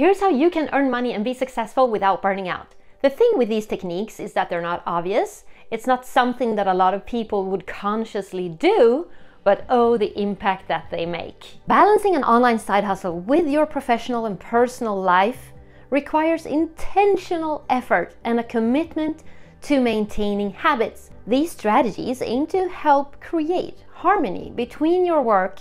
Here's how you can earn money and be successful without burning out. The thing with these techniques is that they're not obvious. It's not something that a lot of people would consciously do, but oh, the impact that they make. Balancing an online side hustle with your professional and personal life requires intentional effort and a commitment to maintaining habits. These strategies aim to help create harmony between your work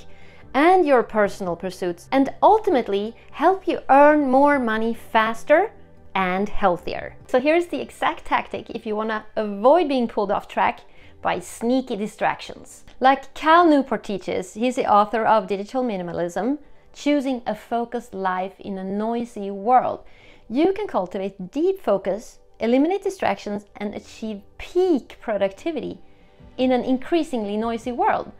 and your personal pursuits, and ultimately help you earn more money faster and healthier. So here's the exact tactic if you want to avoid being pulled off track by sneaky distractions. Like Cal Newport teaches, he's the author of Digital Minimalism, choosing a focused life in a noisy world. You can cultivate deep focus, eliminate distractions, and achieve peak productivity in an increasingly noisy world.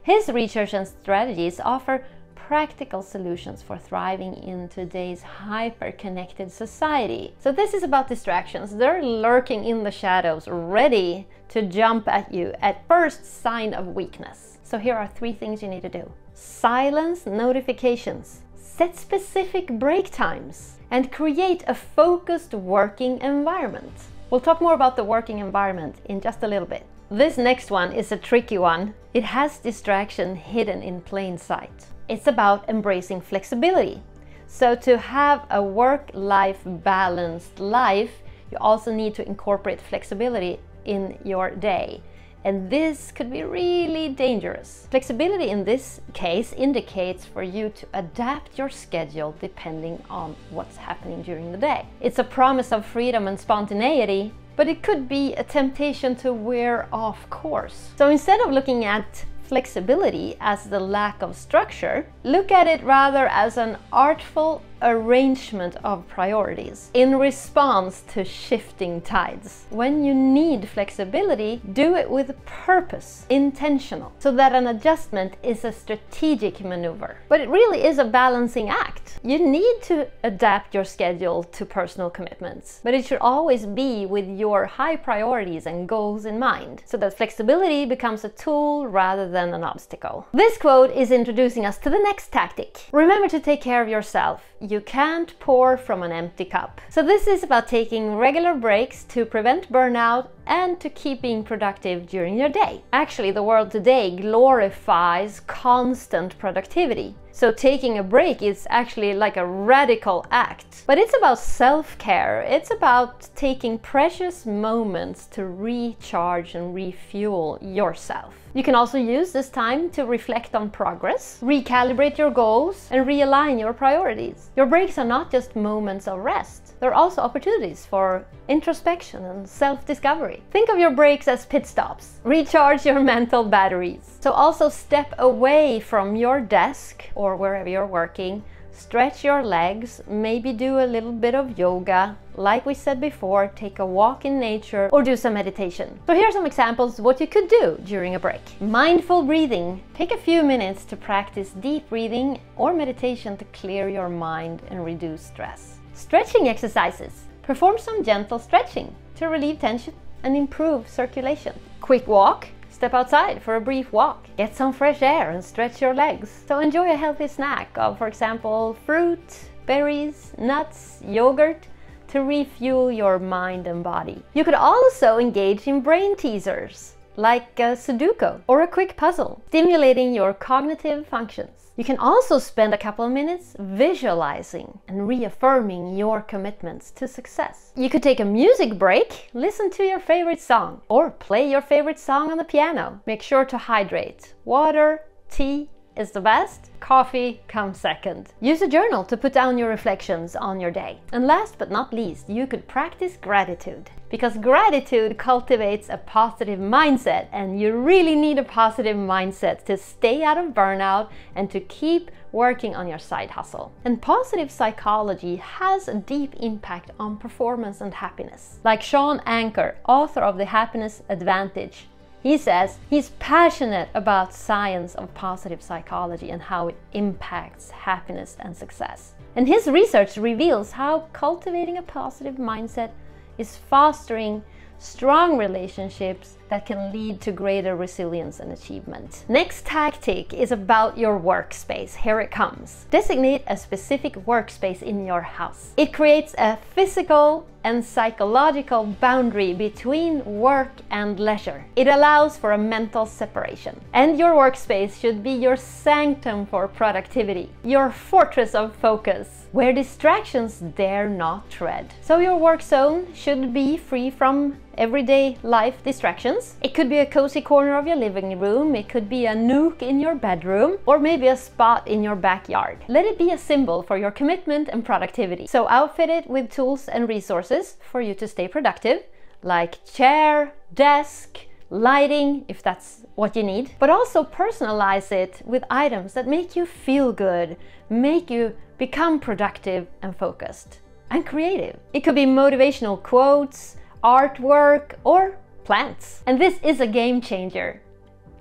His research and strategies offer practical solutions for thriving in today's hyper-connected society. So this is about distractions. They're lurking in the shadows, ready to jump at you at first sign of weakness. So here are 3 things you need to do. Silence notifications, set specific break times, and create a focused working environment. We'll talk more about the working environment in just a little bit. This next one is a tricky one. It has distraction hidden in plain sight. It's about embracing flexibility. So to have a work-life balanced life, you also need to incorporate flexibility in your day. And this could be really dangerous. Flexibility in this case indicates for you to adapt your schedule depending on what's happening during the day. It's a promise of freedom and spontaneity, but it could be a temptation to veer off course. So instead of looking at flexibility as the lack of structure, look at it rather as an artful arrangement of priorities in response to shifting tides. When you need flexibility, do it with purpose, intentional, so that an adjustment is a strategic maneuver. But it really is a balancing act. You need to adapt your schedule to personal commitments, but it should always be with your high priorities and goals in mind, so that flexibility becomes a tool rather than an obstacle. This quote is introducing us to the next tactic. Remember to take care of yourself. You can't pour from an empty cup. So this is about taking regular breaks to prevent burnout and to keep being productive during your day. Actually, the world today glorifies constant productivity. So taking a break is actually like a radical act. But it's about self-care. It's about taking precious moments to recharge and refuel yourself. You can also use this time to reflect on progress, recalibrate your goals, and realign your priorities. Your breaks are not just moments of rest. They're also opportunities for introspection and self-discovery. Think of your breaks as pit stops. Recharge your mental batteries. So also step away from your desk or wherever you're working. Stretch your legs, maybe do a little bit of yoga. Like we said before, take a walk in nature or do some meditation. So here are some examples of what you could do during a break. Mindful breathing. Take a few minutes to practice deep breathing or meditation to clear your mind and reduce stress. Stretching exercises. Perform some gentle stretching to relieve tension and improve circulation. Quick walk. Step outside for a brief walk, get some fresh air and stretch your legs. So enjoy a healthy snack of, for example, fruit, berries, nuts, yogurt to refuel your mind and body. You could also engage in brain teasers like a Sudoku or a quick puzzle, stimulating your cognitive functions. You can also spend a couple of minutes visualizing and reaffirming your commitments to success. You could take a music break, listen to your favorite song, or play your favorite song on the piano. Make sure to hydrate. Water, tea is the best. Coffee comes second. Use a journal to put down your reflections on your day. And last but not least, you could practice gratitude, because gratitude cultivates a positive mindset, and you really need a positive mindset to stay out of burnout and to keep working on your side hustle. And positive psychology has a deep impact on performance and happiness. Like Shawn Achor, author of The Happiness Advantage, he says he's passionate about science of positive psychology and how it impacts happiness and success. And his research reveals how cultivating a positive mindset is fostering strong relationships that can lead to greater resilience and achievement. Next tactic is about your workspace. Here it comes. Designate a specific workspace in your house. It creates a physical and psychological boundary between work and leisure. It allows for a mental separation. And your workspace should be your sanctum for productivity, your fortress of focus, where distractions dare not tread. So your work zone should be free from everyday life distractions. It could be a cozy corner of your living room, it could be a nook in your bedroom, or maybe a spot in your backyard. Let it be a symbol for your commitment and productivity. So outfit it with tools and resources for you to stay productive, like chair, desk, lighting, if that's what you need. But also personalize it with items that make you feel good, make you become productive and focused and creative. It could be motivational quotes, artwork, or plants. And this is a game changer.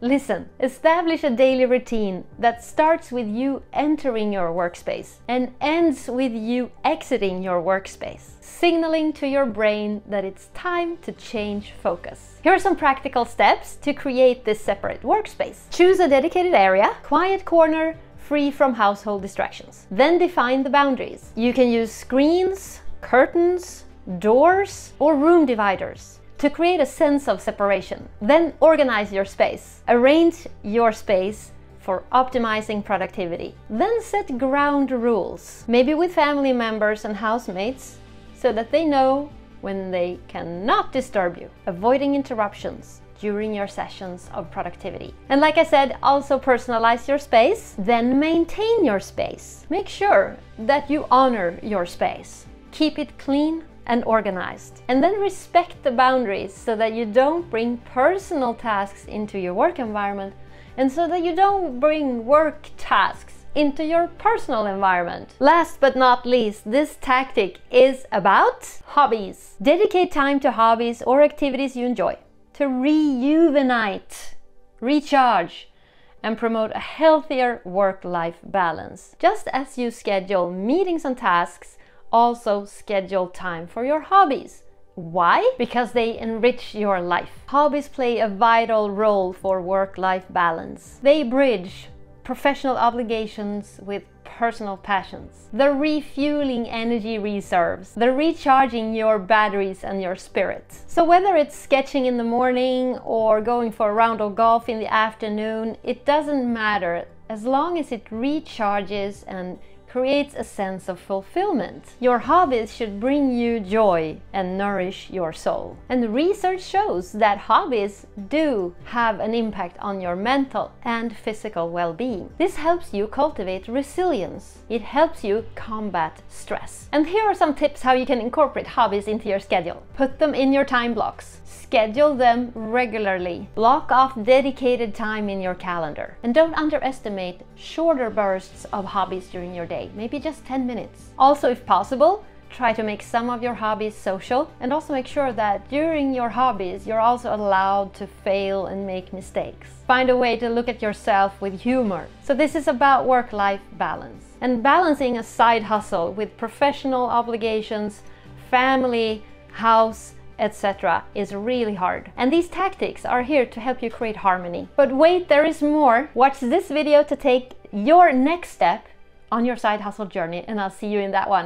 Listen, establish a daily routine that starts with you entering your workspace and ends with you exiting your workspace, signaling to your brain that it's time to change focus. Here are some practical steps to create this separate workspace. Choose a dedicated area, quiet corner, free from household distractions. Then define the boundaries. You can use screens, curtains, doors, or room dividers to create a sense of separation. Then organize your space. Arrange your space for optimizing productivity. Then set ground rules, maybe with family members and housemates, so that they know when they cannot disturb you, avoiding interruptions during your sessions of productivity. And like I said, also personalize your space, then maintain your space. Make sure that you honor your space. Keep it clean and organized. And then respect the boundaries so that you don't bring personal tasks into your work environment, and so that you don't bring work tasks into your personal environment. Last but not least, this tactic is about hobbies. Dedicate time to hobbies or activities you enjoy to rejuvenate, recharge, and promote a healthier work-life balance. Just as you schedule meetings and tasks, also schedule time for your hobbies. Why? Because they enrich your life. Hobbies play a vital role for work-life balance. They bridge professional obligations with personal passions. They're refueling energy reserves. They're recharging your batteries and your spirits. So whether it's sketching in the morning or going for a round of golf in the afternoon, it doesn't matter as long as it recharges and creates a sense of fulfillment. Your hobbies should bring you joy and nourish your soul. And research shows that hobbies do have an impact on your mental and physical well-being. This helps you cultivate resilience. It helps you combat stress. And here are some tips how you can incorporate hobbies into your schedule. Put them in your time blocks. Schedule them regularly. Block off dedicated time in your calendar. And don't underestimate shorter bursts of hobbies during your day, maybe just 10 minutes. Also, if possible, try to make some of your hobbies social, and also make sure that during your hobbies you're also allowed to fail and make mistakes. Find a way to look at yourself with humor. So this is about work-life balance. And balancing a side hustle with professional obligations, family, house, etc. is really hard. And these tactics are here to help you create harmony. But wait, there is more. Watch this video to take your next step on your side hustle journey, and I'll see you in that one.